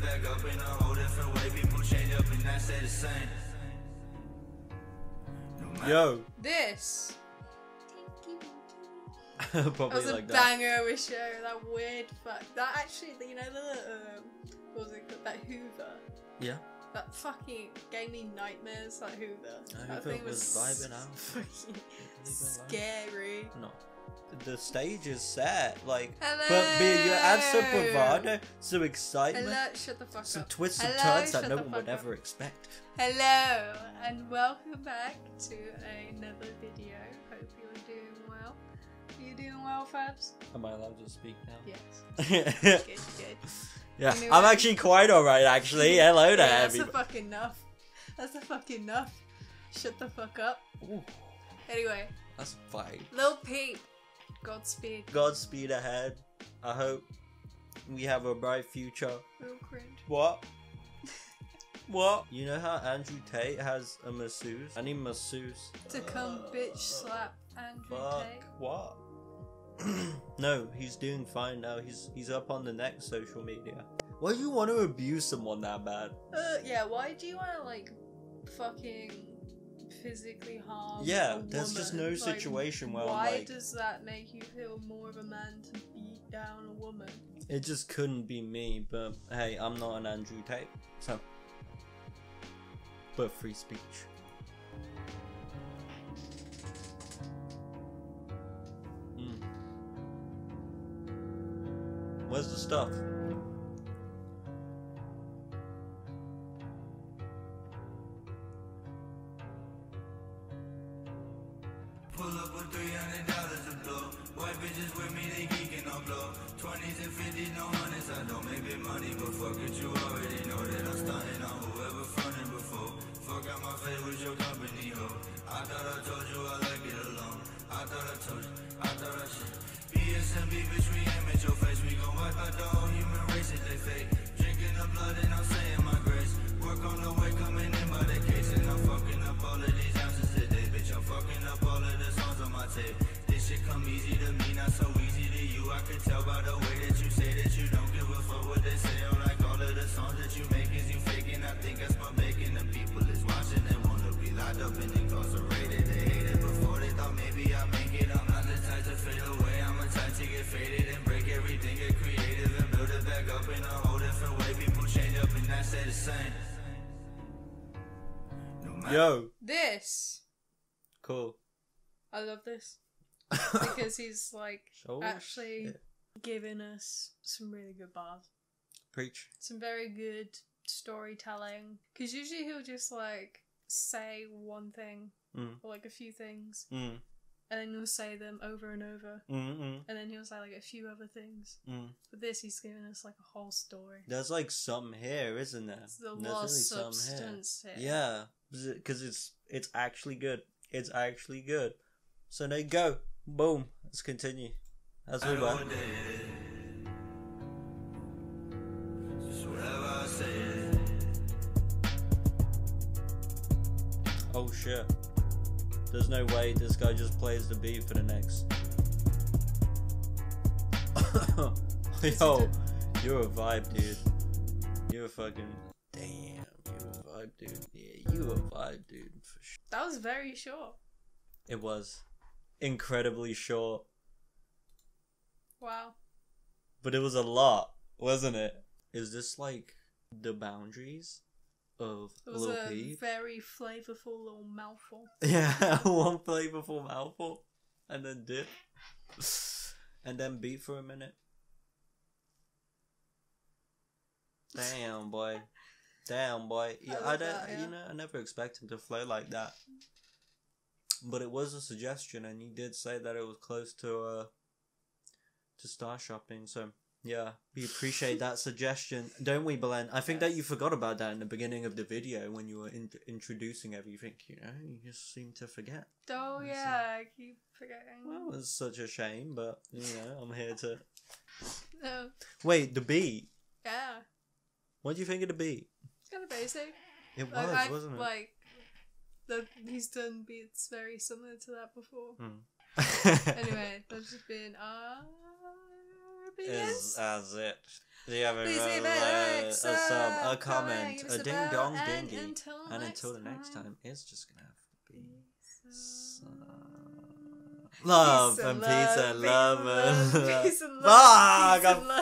Flag up in a whole different way. People change up and not say the same. Yo. This. Probably was a like banger of a show. That weird fuck. That actually, you know, the what was it called? That Hoover. Yeah. That fucking gave me nightmares. That Hoover. That thing was vibing out. Fucking scary. No. The stage is set, like, hello. But you add some bravado, some excitement, some twists and turns that no one would ever expect. Hello, and welcome back to another video. Hope you're doing well. Are you doing well, Fabs? Am I allowed to speak now? Yes. Good. Yeah, anyway. I'm actually quite alright, actually. Hello there, that's everybody. That's a fucking nuff. That's a fucking nuff. Shut the fuck up. Ooh. Anyway. That's fine. Lil Peep. Godspeed. Godspeed ahead. I hope we have a bright future. Real cringe. What? What? You know how Andrew Tate has a masseuse? I need masseuse. To come bitch slap Andrew Tate. What? No, he's doing fine now. He's up on the next social media. Why do you want to abuse someone that bad? Yeah, why do you want to, like, fucking physically harm a there's woman? Just no situation where why I'm like, does that make you feel more of a man to beat down a woman? It just couldn't be me, but hey, I'm not an Andrew Tate, so. But free speech. Where's the stuff? Pull up with $300 a blow. White bitches with me, they geeking on blow. 20s and 50s, no hundreds. I don't make big money, but fuck it, you already know that I'm stunning on whoever fronted before. Fuck out my face with your company, ho. I thought I told you I like it alone. I thought I told you, I thought I should. BSMB, bitch, we image your face. We gon' wipe out the whole human race if they fake. Drinking the blood and I'm saying my grace. Work on the way coming in by the case. And I'm fucking up all of these ounces today. Bitch, I'm fucking up all of the songs on my tape. This shit come easy to me, not so easy to you. I can tell by the way that you say that you don't give a fuck what they say. I'm like all of the songs that you make is you faking. I think that's my making. The people is watching and wanna be locked up and incarcerated. They hate it before they thought maybe I make it. I'm not the type to fade away. I'm a type to get faded and break everything. Get creative and build it back up in a whole different way. People change up and not stay the same. Yo. This. Cool. I love this. Because he's like actually giving us some really good bars. Preach. Some very good storytelling. Because usually he'll just like say one thing or like a few things. And then he'll say them over and over. And then he'll say like a few other things. But this, he's giving us like a whole story. There's like some here, isn't there? There's a lot of substance here. Yeah. Because it's actually good. It's actually good. So there you go. Boom. Let's continue. That's all about. Oh shit. There's no way this guy just plays the beat for the next. Yo, you're a vibe, dude. You're a fucking damn. Vibe, dude. Yeah, you a vibe, dude. For sure. That was very short. It was incredibly short. Wow. But it was a lot, wasn't it? Is this like the boundaries of Lil Peep? A very flavorful little mouthful. Yeah, one flavorful mouthful, and then dip, and then beat for a minute. Damn, boy. Damn, boy. Yeah, I you know, I never expected him to flow like that. But it was a suggestion, and you did say that it was close to Star Shopping. So yeah, we appreciate that suggestion, don't we, Belen? I think that you forgot about that in the beginning of the video when you were introducing everything. You know, you just seem to forget. Oh yeah, I keep forgetting. Well, it's such a shame, but you know, I'm here to. No. Wait, the beat. Yeah. What do you think of the beat? Kind of basic. It was, wasn't it? Like, he's done beats very similar to that before. Anyway, that's just been our opinions. As it. They have a comment, a ding dong dingy, and until the next time, it's just gonna have to be love and peace and love.